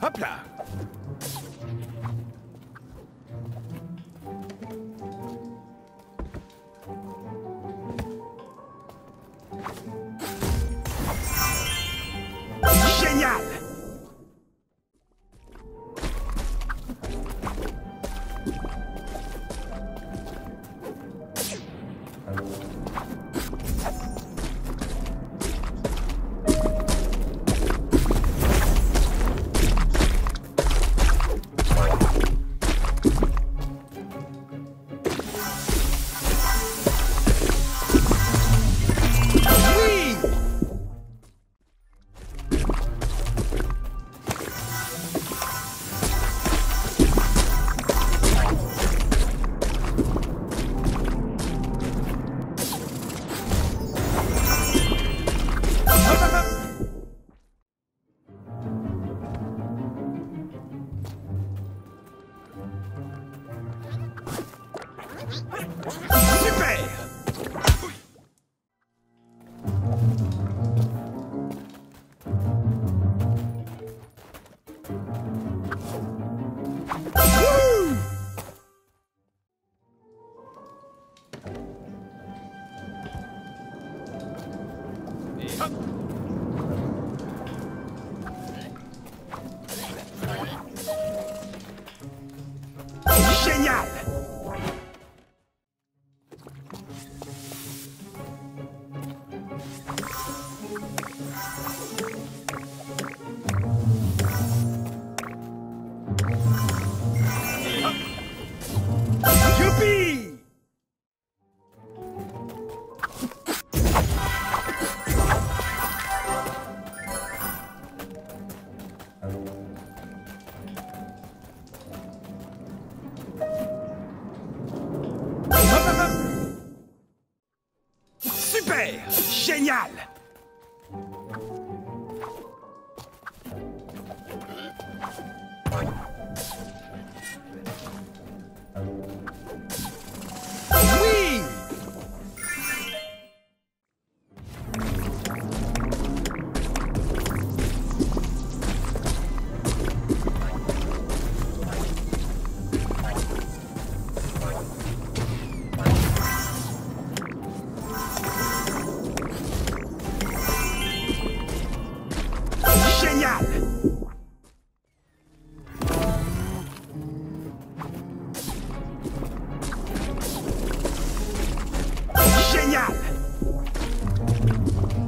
Hop là. Génial. Génial. Oui.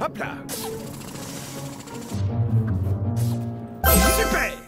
Hop là. Super.